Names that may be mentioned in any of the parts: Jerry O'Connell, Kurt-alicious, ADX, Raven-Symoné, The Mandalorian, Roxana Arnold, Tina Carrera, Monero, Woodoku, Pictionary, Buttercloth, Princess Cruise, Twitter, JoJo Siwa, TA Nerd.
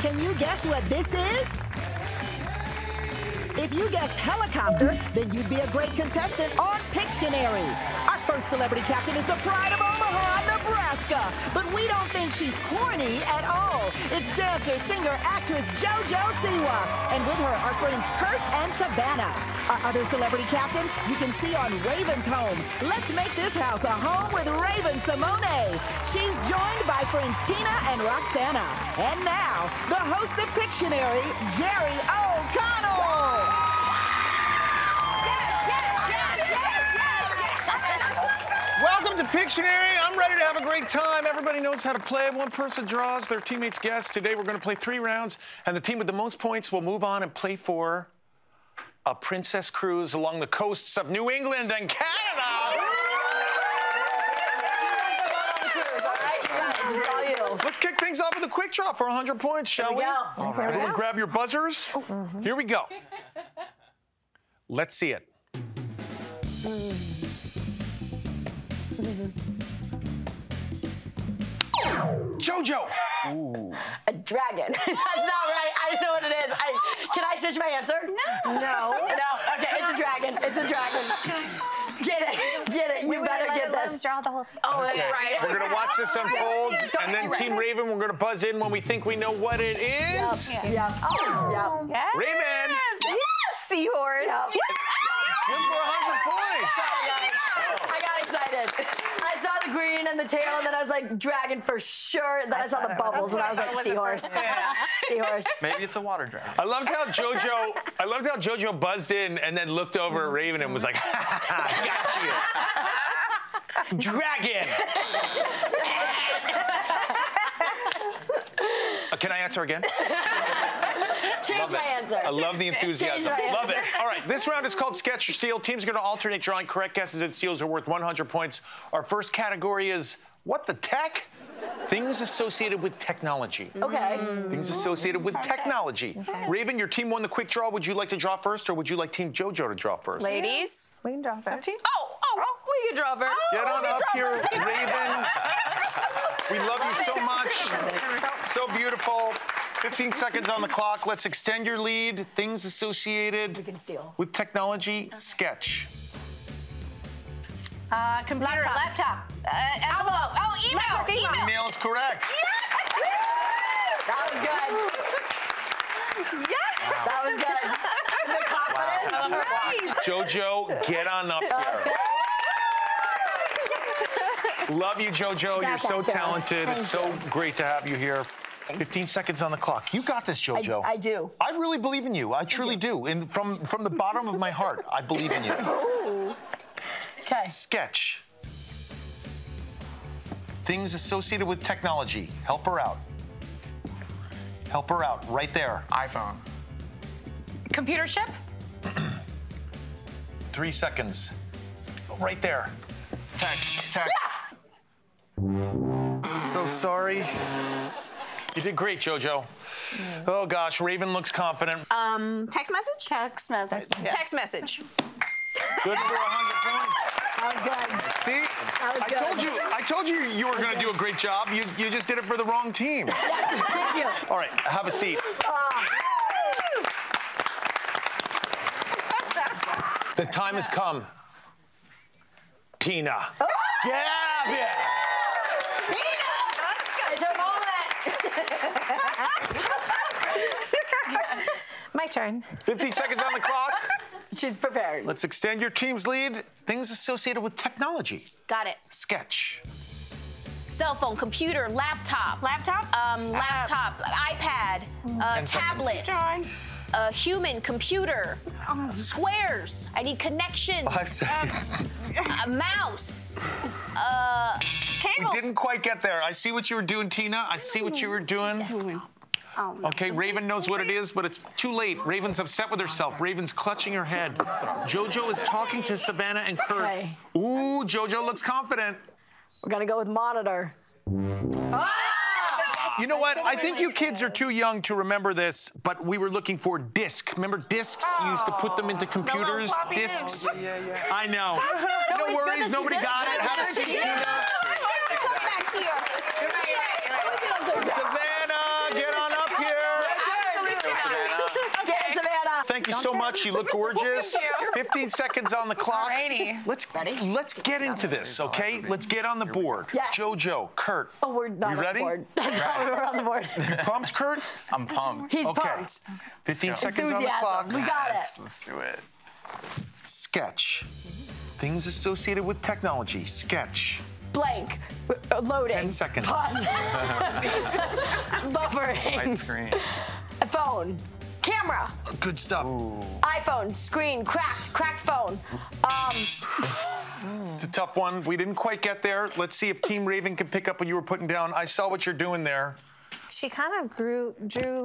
Can you guess what this is? If you guessed helicopter, then you'd be a great contestant on Pictionary. Our first celebrity captain is the pride of Omaha, Nebraska. But we don't think she's corny at all. It's dancer, singer, actress JoJo Siwa. And with her are friends Kurt and Savannah. Our other celebrity captain you can see on Raven's Home. Let's make this house a home with Raven-Symoné. She's joined by friends Tina and Roxana. And now, the host of Pictionary, Jerry O'Connell. Welcome to Pictionary. I'm ready to have a great time. Everybody knows how to play. One person draws, their teammates guess. Today we're going to play 3 rounds, and the team with the most points will move on and play for a Princess Cruise along the coasts of New England and Canada. Let's kick things off with a quick draw for 100 points, shall we? All right, everyone grab your buzzers. Here we go. Let's see it. JoJo! Ooh. A dragon. That's not right. I know what it is. Can I switch my answer? No. No. Okay, it's a dragon. It's a dragon. Get it. You better get this. Draw the whole thing. Oh, that's right. We're gonna watch this unfold, and then Team Raven, we're gonna buzz in when we think we know what it is. Yep. Oh. Yep. Yes. Raven. Yes. Seahorse. Yep. Good for 100 points. I got excited. I saw the green and the tail, and then I was like, dragon for sure. Then I saw the bubbles, and I was like, seahorse. Yeah. Seahorse. Maybe it's a water dragon. I loved how JoJo buzzed in and then looked over at Raven and was like, ha, ha, ha, got you. Dragon. Can I answer again? Change my answer. I love the enthusiasm. Love it. All right, this round is called Sketch or Steal. Teams are going to alternate drawing. Correct guesses and steals are worth 100 points. Our first category is what the tech? Things associated with technology. Okay. Things associated with technology. Okay. Raven, your team won the quick draw. Would you like to draw first, or would you like Team JoJo to draw first? Ladies, we can draw first. Oh, we can draw first. Get on up here, Raven. We love you so much. So beautiful. 15 seconds on the clock. Let's extend your lead. Things associated with technology. Okay. Sketch. Computer, laptop. Envelope. Oh, email. Email is correct. Yes! That was good. Yes! Wow. That was good. The confidence. Wow. Right. JoJo, get on up here. Okay. Love you, JoJo. You're so talented. It's so great to have you here. 15 seconds on the clock. You got this, JoJo. I do. I really believe in you. I truly do. And from the bottom of my heart, I believe in you. Ooh. Okay. Sketch. Things associated with technology. Help her out. Help her out. Right there. iPhone. Computer chip? 3 seconds. Right there. Tech. Yeah. So sorry. You did great, JoJo. Oh gosh, Raven looks confident. Text message? Text message. Good for 100 points. That was good. See? That was good. I told you you were going to do a great job. You just did it for the wrong team. Yeah, thank you. All right, have a seat. The time has come. Tina. Oh. Yeah, yeah. My turn. 15 seconds on the clock. She's prepared. Let's extend your team's lead. Things associated with technology. Got it. Sketch. Cell phone, computer, laptop. Laptop, iPad, tablet. Human, computer, squares. I need connection. 5 seconds. A mouse. Cable. We didn't quite get there. I see what you were doing, Tina. I see what you were doing. Okay, Raven knows what it is, but it's too late. Raven's upset with herself. Raven's clutching her head. JoJo is talking to Savannah and Kurt. Okay. Ooh, JoJo looks confident. We're gonna go with monitor. You know what? I think you kids are too young to remember this, but we were looking for disc. Remember discs? You used to put them into computers. Discs. Yeah. I know. No worries. Nobody got it. Have a seat, Tina. Come back here. Savannah, get on up here. Thank you so much. You look gorgeous. 15 seconds on the clock. Alrighty. Let's get into this, okay? Let's get on the board. Yes. JoJo, Kurt. Oh, we're not on the board. We're on the board. You pumped, Kurt? I'm pumped. He's pumped. 15 seconds on the clock. We got it. Let's do it. Sketch. Things associated with technology. Sketch. Blank. Loading. 10 seconds. Pause. Buffering. White screen. A phone. Camera. Good stuff. Ooh. iPhone. Screen. Cracked. Cracked phone. It's a tough one. We didn't quite get there. Let's see if Team Raven can pick up what you were putting down. I saw what you're doing there. She kind of drew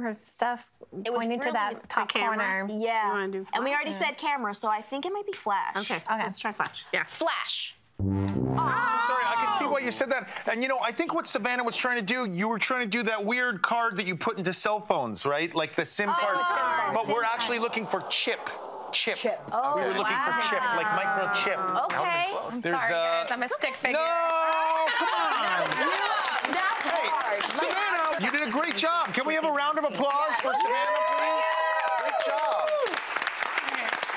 her stuff pointing to that top corner. Yeah. And we already said camera, so I think it might be flash. Okay. Okay. Let's try flash. Yeah. Flash. Oh. Sorry, I can see why you said that. And you know, I think what Savannah was trying to do, you were trying to do that weird card that you put into cell phones, right? Like the SIM card. Oh, but we're actually looking for chip. Chip. Oh, we were looking for chip, like microchip. Okay. I'm sorry, guys. I'm a stick figure. No, come on. That's hard. Hey, Savannah, you did a great job. Can we have a round of applause for Savannah, please? Great job.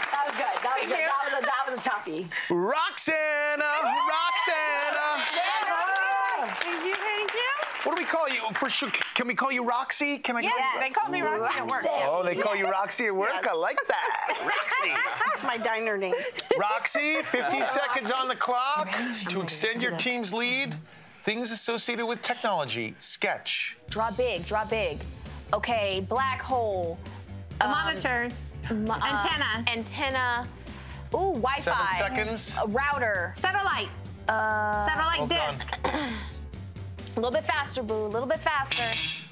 That was good. That was good. That was a toughie. Roxana! Thank you. What do we call you? For sure, can we call you Roxy? Can I? Yeah, they call me Roxy at work. Oh, they call you Roxy at work? Yes. I like that. Roxy. That's my diner name. Roxy, 15 seconds on the clock to extend your team's lead. Things associated with technology. Sketch. Draw big, draw big. Okay, black hole. A monitor. Antenna. Antenna. Ooh, Wi-Fi. 7 seconds. A router. Satellite. Satellite disc. A little bit faster, Boo. A little bit faster.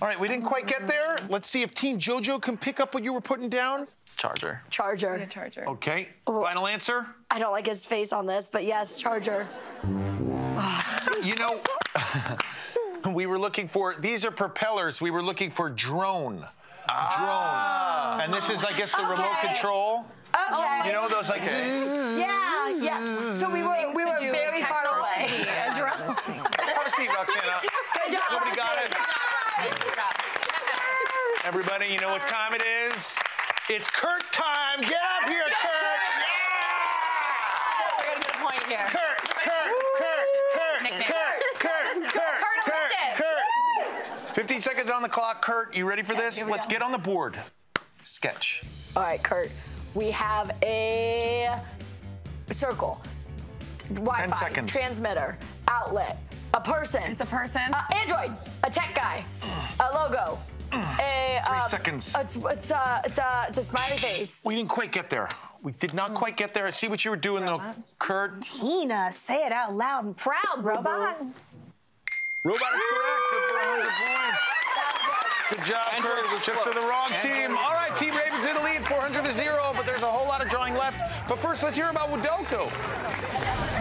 All right, we didn't quite get there. Let's see if Team JoJo can pick up what you were putting down. Charger. Charger. Yeah, charger. Okay. Final answer? I don't like his face on this, but yes, charger. You know, we were looking for, these are propellers. We were looking for drone. Drone. And this is, I guess, the remote control. Okay. You know those like yeah. So we were very far away. Proceed, Roxana. Good job. Nobody got it. Good job. Everybody, you know what time it is? It's Kurt time. Get up here, Kurt. Yeah. We're gonna get a point here. Kurt. 15 seconds on the clock. Kurt, you ready for this? Let's get on the board. Sketch. All right, Kurt. We have a circle, Wi-Fi, transmitter, outlet, a person. It's a person. Android, a tech guy, a logo, a 3 seconds. It's a smiley face. We didn't quite get there. We did not quite get there. I see what you were doing though, Kurt. Tina, say it out loud and proud, robot. Robot is correct. Good for 100 points. Good job, Kurt. Just for the wrong team. All right, Team Raven's in the lead, 400-0, but there's a whole lot of drawing left. But first, let's hear about Woodoku.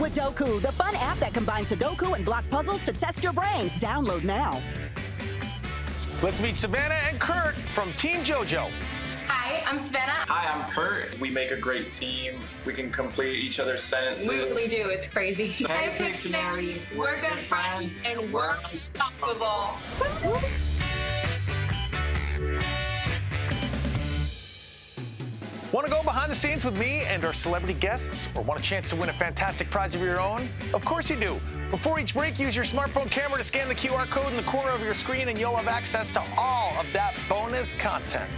Woodoku, the fun app that combines Sudoku and block puzzles to test your brain. Download now. Let's meet Savannah and Kurt from Team JoJo. Hi, I'm Savannah. Hi, I'm Kurt. We make a great team. We can complete each other's sentences. We do. It's crazy. Hey, Pictionary. We're good friends, and we're unstoppable. Want to go behind the scenes with me and our celebrity guests, or want a chance to win a fantastic prize of your own? Of course you do. Before each break, use your smartphone camera to scan the QR code in the corner of your screen, and you'll have access to all of that bonus content.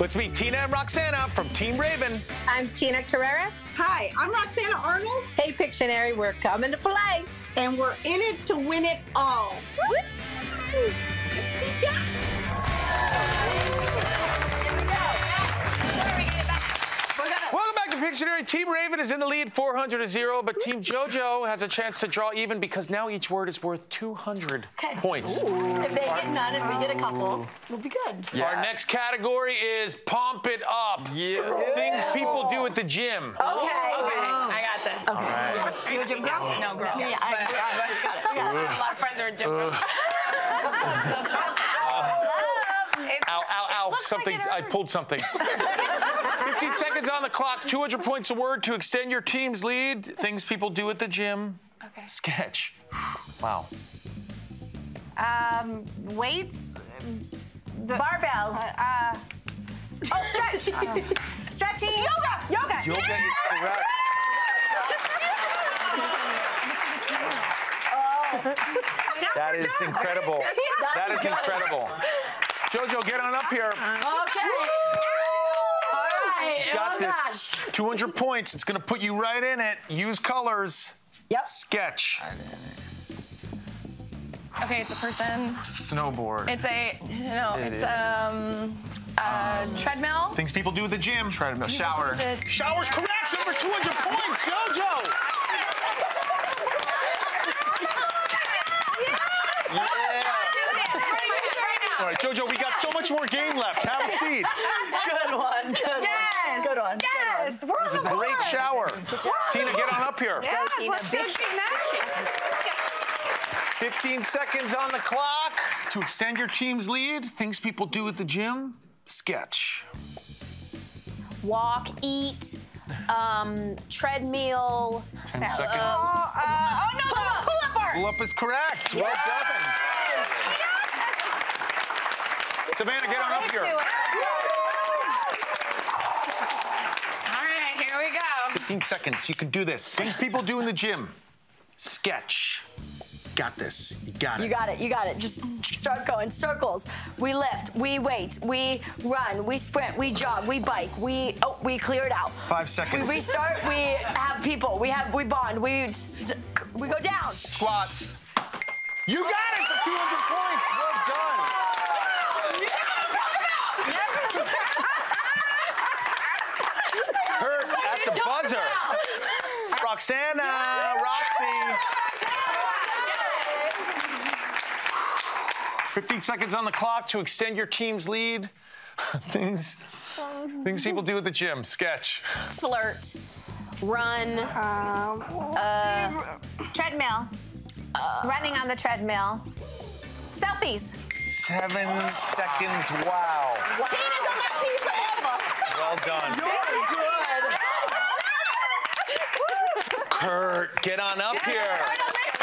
Let's meet Tina and Roxana from Team Raven. I'm Tina Carrera. Hi, I'm Roxana Arnold. Hey, Pictionary, we're coming to play. And we're in it to win it all. Woo! Yeah. Pictionary, Team Raven is in the lead 400-0, but Team JoJo has a chance to draw even because now each word is worth 200 points. Ooh. If they get none and we get a couple, we'll be good. Yeah. Our next category is Pump It Up. Yeah. Things people do at the gym. Okay. I got this. Okay. All right. Yes. Are you a gym girl? No, girl. Yeah, I got it. I got a lot of friends are gym girls. Ow. Something, I pulled something. 15 seconds on the clock, 200 points a word to extend your team's lead. Things people do at the gym. Okay. Sketch. Wow. Weights. Barbells. Oh, stretch. Stretching. Yoga. Yoga. Yoga is correct. That is incredible. That is incredible. JoJo, get on up here. Okay. You got this. 200 points. It's going to put you right in it. Use colors. Yep. Sketch. Okay, it's a person. Snowboard. It's a, no, it's treadmill. Things people do at the gym. Treadmill. Shower. Shower's correct. Over 200 points, JoJo. All right, JoJo, we got so much more game left. Have a seat. Good one. Good yes. one. Good one. Yes. Good one. Yes. It was a great shower. Tina, get on up here. Yes, go, Tina. Big shoes. 15 seconds on the clock. To extend your team's lead, things people do at the gym, sketch. Walk, eat, treadmill. 10 seconds. Oh, no, pull up art. Pull up is correct. Well done. Savannah, get on up here. All right, here we go. 15 seconds, you can do this. Things people do in the gym. Sketch. Got this, you got it. You got it, you got it. Just start going, circles. We lift, we weight, we run, we sprint, we jog, we bike, we clear it out. 5 seconds. We restart, we have people, we bond, we go down. Squats. You got it for 200 points, well done. Kurt at the buzzer. Roxanna, Roxy. 15 seconds on the clock to extend your team's lead. Things people do at the gym. Sketch. Flirt. Run. Treadmill. Running on the treadmill. Selfies. 7 seconds. Wow. Tina's on my team forever. Well done. You're good. Kurt, get on up here. Kurt-alicious.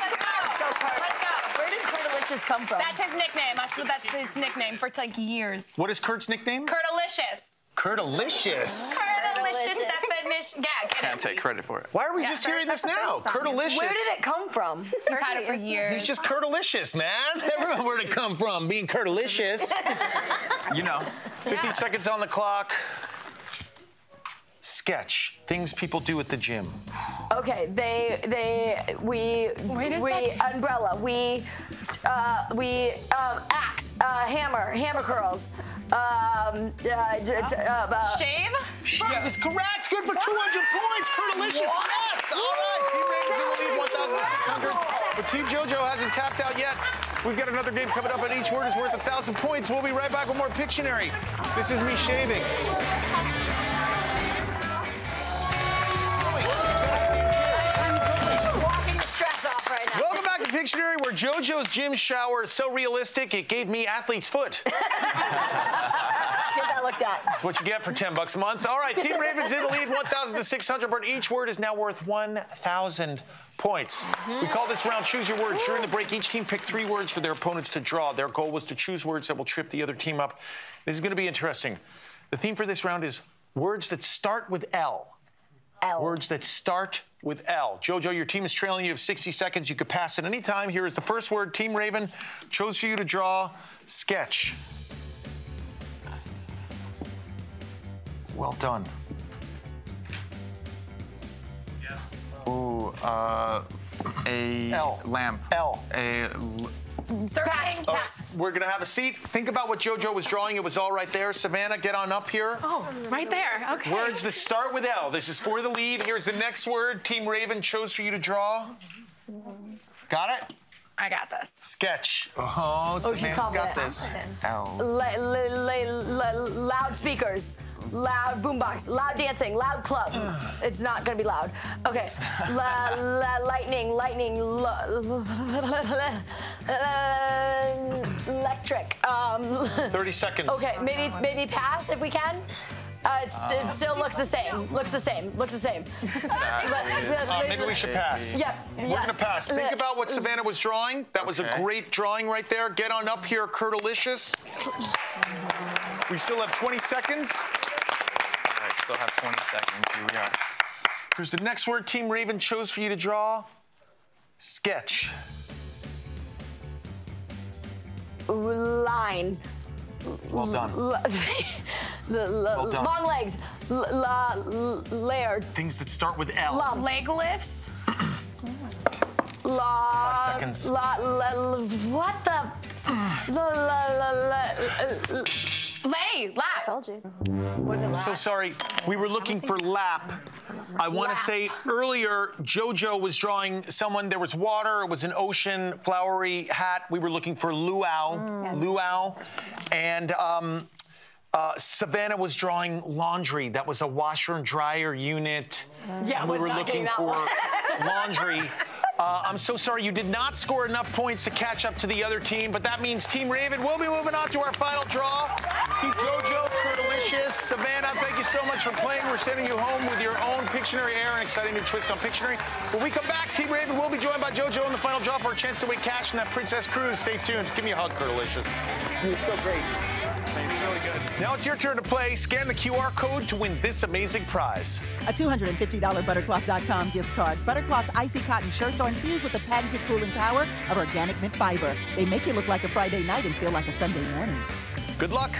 Let's go. Let's go, Kurt. Let's go. Where did Kurt-alicious come from? That's his nickname. That's his nickname for like years. What is Kurt's nickname? Kurt-alicious. Kurt-alicious. Kurt-alicious. That's the Can't take credit for it. Why are we just hearing this now? Kurt-alicious. Where did it come from? He's had it for years. He's just Kurt-alicious, man. Everyone, where'd it come from? Being Kurt-alicious. You know. 15 seconds on the clock. Sketch. Things people do at the gym. Okay, we umbrella, axe, hammer curls. Shave? That is correct. Good for 200 points. Kurt-alicious. Yes. All right. Team Raven will lead 1,600. But Team JoJo hasn't tapped out yet. We've got another game coming up, and each word is worth 1,000 points. We'll be right back with more Pictionary. This is me shaving. I'm walking the stress off right now. Welcome back to Pictionary, where JoJo's gym shower is so realistic it gave me athlete's foot. That looked at. That's what you get for $10 a month. All right, Team Raven's in the lead, 1,600, but each word is now worth 1,000 points. Mm-hmm. We call this round Choose Your Words. During the break, each team picked 3 words for their opponents to draw. Their goal was to choose words that will trip the other team up. This is going to be interesting. The theme for this round is words that start with L. L. Words that start with L. JoJo, your team is trailing. You have 60 seconds. You could pass at any time. Here is the first word Team Raven chose for you to draw. Sketch. Well done. Yeah. Oh, a L. Lamb. L. A. Pass. Oh, pass. We're gonna have a seat. Think about what JoJo was drawing. It was all right there. Savannah, get on up here. Oh, right there. Okay. Words that start with L. This is for the lead. Here's the next word Team Raven chose for you to draw. Got it? I got this. Sketch. Oh, Savannah's got this. L. Loudspeakers. Loud boombox, loud dancing, loud club. It's not gonna be loud. Okay. Lightning, electric. 30 seconds. Okay, maybe pass if we can. It still looks the same. Maybe we should pass. Yep. We're gonna pass. Think about what Savannah was drawing. That was a great drawing right there. Get on up here, Kurt-alicious. We still have 20 seconds. All right, still have 20 seconds. Here we are. Here's the next word Team Raven chose for you to draw. Sketch. Line. Well done. Well done. Long legs. Layered. Things that start with L. Leg lifts. 5 seconds. What the? Lap. Told you. Was it lap? So sorry. We were looking for lap. I want to say earlier, JoJo was drawing someone. There was water. It was an ocean, flowery hat. We were looking for luau, luau, and Savannah was drawing laundry. That was a washer and dryer unit. Yeah, and we were looking for laundry. I'm so sorry you did not score enough points to catch up to the other team, but that means Team Raven will be moving on to our final draw. Team JoJo, Kurt-alicious, Savannah, thank you so much for playing. We're sending you home with your own Pictionary air and exciting new twist on Pictionary. When we come back, Team Raven will be joined by JoJo in the final draw for a chance to win cash in that Princess Cruise. Stay tuned. Give me a hug, Kurt-alicious. You're so great. Thanks, really good. Now it's your turn to play. Scan the QR code to win this amazing prize. A $250 Buttercloth.com gift card. Buttercloth's icy cotton shirts are infused with the patented cooling power of organic mint fiber. They make you look like a Friday night and feel like a Sunday morning. Good luck.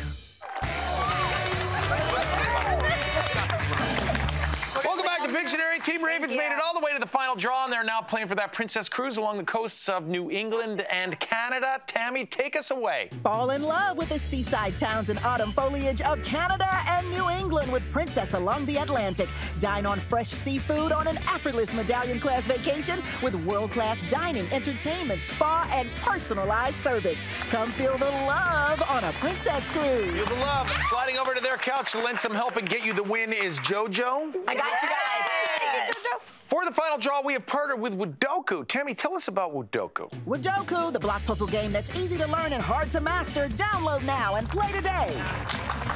Welcome back to Pictionary. Team Raven's made it all the way to the final draw, and they're now playing for that Princess Cruise along the coasts of New England and Canada. Tammy, take us away. Fall in love with the seaside towns and autumn foliage of Canada and New England with Princess along the Atlantic. Dine on fresh seafood on an effortless medallion-class vacation with world-class dining, entertainment, spa, and personalized service. Come feel the love on a Princess Cruise. Feel the love. Sliding over to their couch to lend some help and get you the win is JoJo. I got you guys. For the final draw, we have partnered with Woodoku. Tammy, tell us about Woodoku. Woodoku, the block puzzle game that's easy to learn and hard to master. Download now and play today.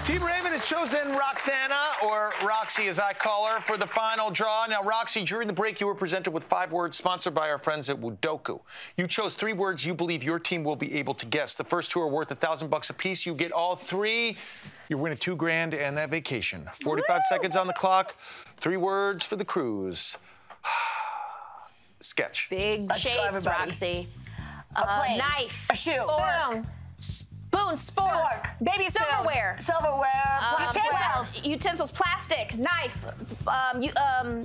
Team Raven has chosen Roxana, or Roxy as I call her, for the final draw. Now, Roxy, during the break, you were presented with 5 words sponsored by our friends at Woodoku. You chose 3 words you believe your team will be able to guess. The first 2 are worth $1,000 apiece. You get all 3. You're winning $2,000 and that vacation. 45 seconds on the clock. 3 words for the cruise. Sketch. Big shapes, Roxy. A plate. Knife. A shoe. Spoon. Spoon. Spork. Baby spoon. Silverware. Silverware. Utensils. Utensils. Plastic. Knife. Keep going.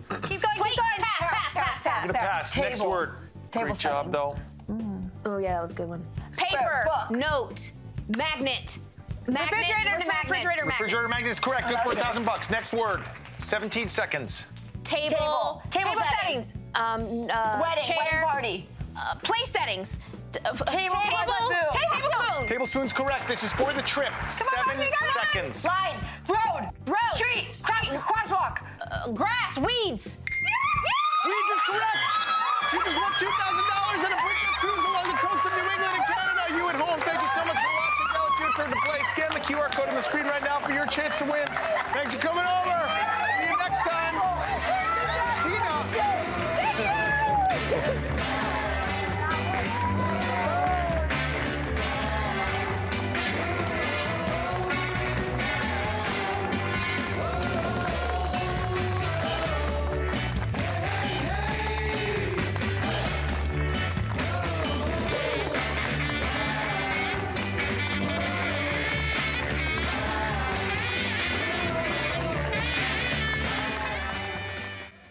Plate. Keep going. Pass. Pass. Pass. Pass. Table. Next word. Table. Great job, though. Mm. Oh yeah, that was a good one. Paper. Book. Note. Magnet. Refrigerator magnet. Refrigerator magnet is correct. Good for $1,000. Next word. 17 seconds. Table. Table settings. Wedding. Chair. Wedding party. Place settings. Tablespoon. Tablespoon's correct. This is for the trip. Come on, 7 seconds. Line. Road. Street. Crosswalk. Grass. Weeds. Weeds is correct. You just won $2,000 and a British cruise along the coast of New England and Canada. You at home, thank you so much for watching. Now it's your turn to play. Scan the QR code on the screen right now for your chance to win. Thanks for coming over.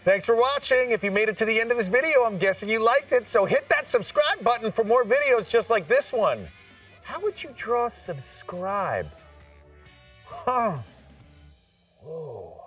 Thanks for watching. If you made it to the end of this video, I'm guessing you liked it, so hit that subscribe button for more videos just like this one. How would you draw subscribe? Huh. Whoa.